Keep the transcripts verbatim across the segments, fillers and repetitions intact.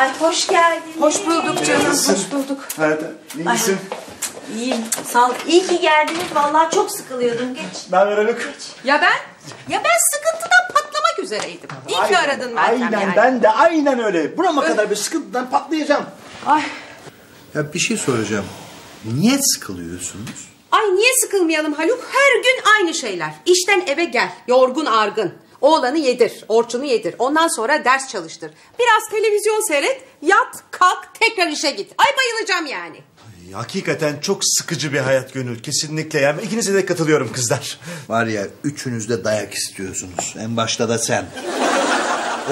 Ay hoş geldin. Hoş bulduk canım. Nasılsın? Hoş bulduk. Nerede? İyi misin? Ay, iyiyim. Sağ ol. İyi ki geldiniz. Vallahi çok sıkılıyordum. Geç. Ne haber Haluk? Ya ben? Ya ben sıkıntıdan patlamak üzereydim. İyi aynen, ki aradın Meltem. Aynen yani. Ben de aynen öyle. Burama öyle. Kadar bir sıkıntıdan patlayacağım. Ay. Ya bir şey soracağım. Niye sıkılıyorsunuz? Ay niye sıkılmayalım Haluk? Her gün aynı şeyler. İşten eve gel. Yorgun argın. Oğlanı yedir, Orçun'u yedir. Ondan sonra ders çalıştır. Biraz televizyon seyret, yat, kalk, tekrar işe git. Ay bayılacağım yani. Ay, hakikaten çok sıkıcı bir hayat Gönül. Kesinlikle yani. İkinize de katılıyorum kızlar. Var ya üçünüz de dayak istiyorsunuz. En başta da sen.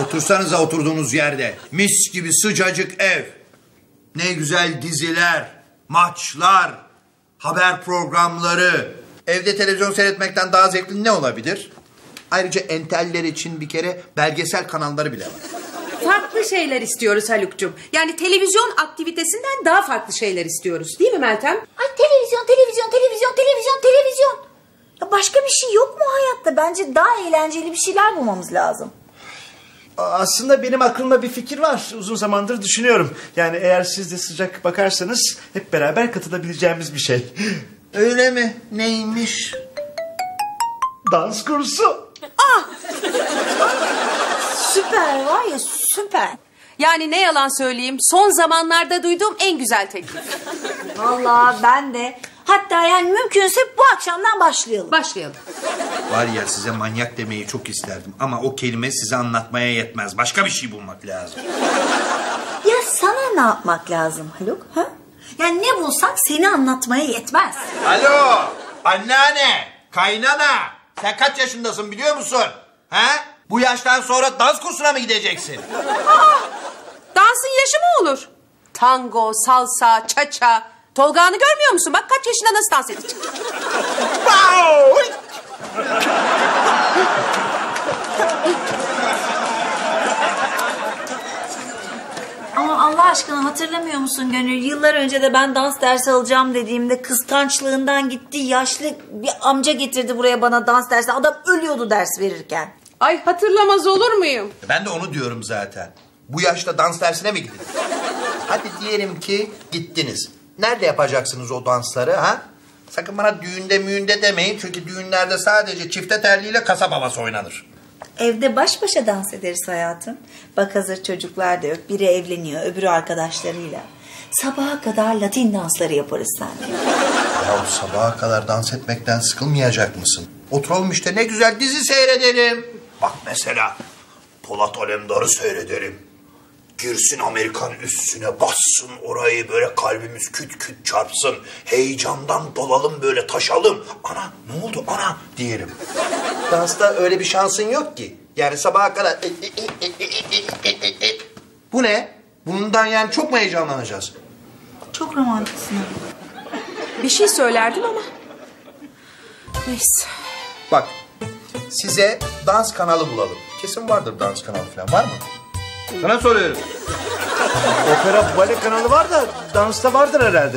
Otursanıza oturduğunuz yerde. Mis gibi sıcacık ev. Ne güzel diziler, maçlar, haber programları. Evde televizyon seyretmekten daha zevkli ne olabilir? Ayrıca enteller için bir kere belgesel kanalları bile var. Farklı şeyler istiyoruz Haluk'cum. Yani televizyon aktivitesinden daha farklı şeyler istiyoruz. Değil mi Meltem? Ay televizyon, televizyon, televizyon, televizyon, televizyon. Ya başka bir şey yok mu hayatta? Bence daha eğlenceli bir şeyler bulmamız lazım. Aslında benim aklımda bir fikir var. Uzun zamandır düşünüyorum. Yani eğer siz de sıcak bakarsanız hep beraber katılabileceğimiz bir şey. Öyle mi? Neymiş? Dans kursu. Ah! Süper var ya süper. Yani ne yalan söyleyeyim son zamanlarda duyduğum en güzel teklif. Vallahi ben de. Hatta yani mümkünse bu akşamdan başlayalım. Başlayalım. Var ya size manyak demeyi çok isterdim ama o kelime size anlatmaya yetmez. Başka bir şey bulmak lazım. Ya sana ne yapmak lazım Haluk? Ha? Yani ne bulsak seni anlatmaya yetmez. Alo anneanne, kaynana. Sen kaç yaşındasın biliyor musun? He? Bu yaştan sonra dans kursuna mı gideceksin? Aa, dansın yaşı mı olur? Tango, salsa, çaça. Tolga'nı görmüyor musun? Bak kaç yaşında nasıl dans edecek? Ama Allah aşkına hatırlamıyor musun Gönül? Yıllar önce de ben dans dersi alacağım dediğimde kıskançlığından gitti. Yaşlı bir amca getirdi buraya bana dans dersi. Adam ölüyordu ders verirken. Ay hatırlamaz olur muyum? Ben de onu diyorum zaten. Bu yaşta dans dersine mi gidin? Hadi diyelim ki gittiniz. Nerede yapacaksınız o dansları ha? Sakın bana düğünde müğünde demeyin. Çünkü düğünlerde sadece çifte terliyle kasap havası oynanır. Evde baş başa dans ederiz hayatım. Bak hazır çocuklar da yok. Biri evleniyor, öbürü arkadaşlarıyla. Sabaha kadar Latin dansları yaparız sen. Ya sabaha kadar dans etmekten sıkılmayacak mısın? Oturalım işte ne güzel dizi seyredelim. Bak mesela Polat Alemdar'ı seyredelim. Girsin Amerikan üstüne bassın orayı böyle kalbimiz küt küt çarpsın. Heyecandan dolalım böyle taşalım. Ana ne oldu ana diyelim. Dansta öyle bir şansın yok ki. Yani sabaha kadar... Bu ne? Bundan yani çok mu heyecanlanacağız? Çok romantiksin. Bir şey söylerdim ama. Neyse. Bak size dans kanalı bulalım. Kesin vardır dans kanalı falan var mı? Sana soruyorum. Opera bale kanalı var da dansta vardır herhalde.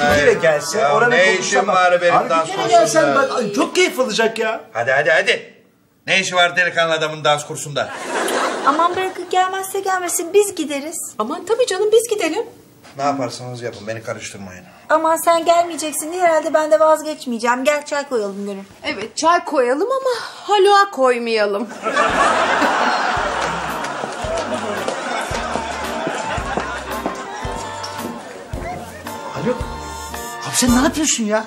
Buraya gelse ya oranın ne işim var benim abi, dans kursunda? Bak, çok keyif alacak ya. Hadi hadi hadi. Ne işi var delikanlı adamın dans kursunda? Aman bırakıp gelmezse gelmesin biz gideriz. Aman tabii canım biz gidelim. Ne yaparsanız yapın beni karıştırmayın. Aman sen gelmeyeceksin diye herhalde ben de vazgeçmeyeceğim. Gel çay koyalım Gönül. Evet çay koyalım ama halua koymayalım. Haluk abi sen ne yapıyorsun ya?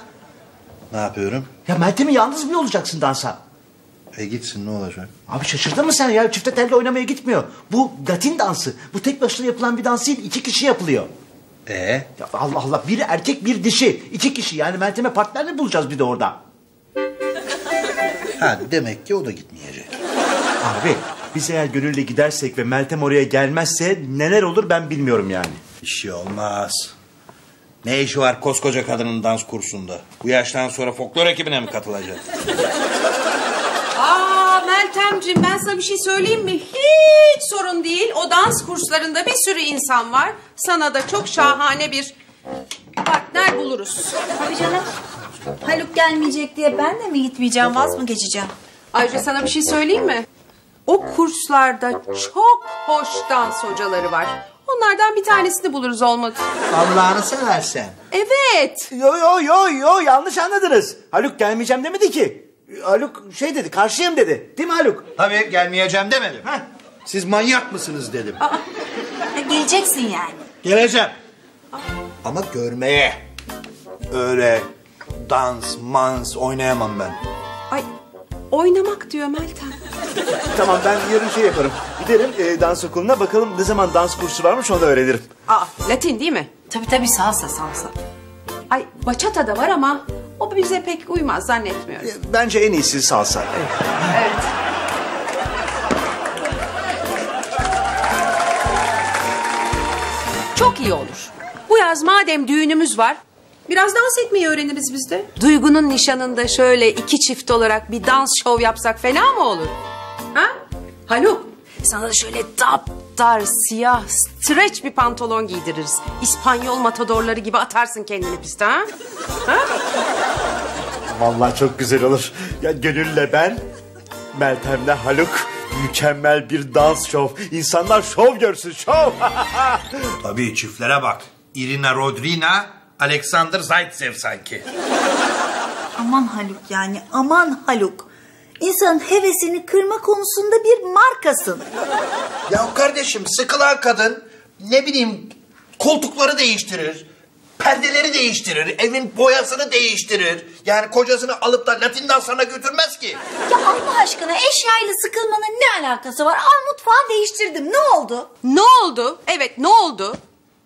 Ne yapıyorum? Ya Meltem'i yalnız mı olacaksın dansa? E gitsin ne olacak? Abi şaşırdın mı sen ya? Çifte telli oynamaya gitmiyor. Bu Latin dansı. Bu tek başına yapılan bir dans değil. İki kişi yapılıyor. Ee? Ya Allah Allah biri erkek bir dişi. İki kişi yani Meltem'e partnerini bulacağız bir de orada. Ha demek ki o da gitmeyecek. Abi biz eğer Gönül'le gidersek ve Meltem oraya gelmezse neler olur ben bilmiyorum yani. Bir şey olmaz. Ne işi var koskoca kadının dans kursunda? Bu yaştan sonra folklor ekibine mi katılacak? Aa Meltemciğim ben sana bir şey söyleyeyim mi? Hiç sorun değil. O dans kurslarında bir sürü insan var. Sana da çok şahane bir partner buluruz. Tabii canım. Haluk gelmeyecek diye ben de mi gitmeyeceğim? Vaz mı geçeceğim? Ayrıca sana bir şey söyleyeyim mi? O O kurslarda çok hoş dans hocaları var. Onlardan bir tanesini buluruz olmadı. Allah'ını seversen. Evet. Yo yo yo yo yanlış anladınız. Haluk gelmeyeceğim demedi ki. Haluk şey dedi, karşıyım dedi. Değil mi Haluk? Tabii gelmeyeceğim demedim. Heh. Siz manyak mısınız dedim. Aa, geleceksin yani. Geleceğim. Aa. Ama görmeye. Öyle dans, mans oynayamam ben. Ay oynamak diyor Meltem. Tamam ben yarın şey yaparım. Giderim e, dans okuluna bakalım ne zaman dans kursu varmış onu da öğrenirim. Aa Latin değil mi? Tabii tabii salsa salsa. Ay bachata da var ama o bize pek uymaz zannetmiyorum. E, bence en iyisi salsa. Evet. Çok iyi olur. Bu yaz madem düğünümüz var... Biraz dans etmeyi öğreniriz biz de. Duygu'nun nişanında şöyle iki çift olarak bir dans şov yapsak fena mı olur? Ha? Haluk, sana da şöyle daptar, siyah, streç bir pantolon giydiririz. İspanyol matadorları gibi atarsın kendini piste ha? Ha? Vallahi çok güzel olur. Ya Gönül'le ben, Meltem'le Haluk mükemmel bir dans şov. İnsanlar şov görsün, şov. Tabii çiftlere bak. Irina Rodrina... Aleksandr Zaytsev sanki. Aman Haluk yani, aman Haluk. İnsanın hevesini kırma konusunda bir markasın. Ya kardeşim sıkılan kadın ne bileyim koltukları değiştirir, perdeleri değiştirir, evin boyasını değiştirir. Yani kocasını alıp da Latin danslarına götürmez ki. Ya Allah aşkına eşyayla sıkılmanın ne alakası var? Al mutfağı değiştirdim, ne oldu? Ne oldu? Evet ne oldu?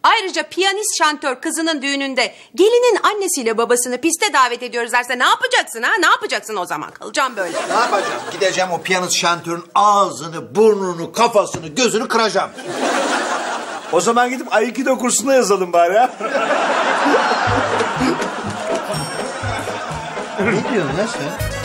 Ayrıca piyanist şantör kızının düğününde gelinin annesiyle babasını piste davet ediyoruz derse ne yapacaksın ha? Ne yapacaksın o zaman? Kalacağım böyle. Ne yapacağım? Gideceğim o piyanist şantörün ağzını, burnunu, kafasını, gözünü kıracağım. O zaman gidip Aikido kursuna yazalım bari ya. Ne diyorsun lan sen?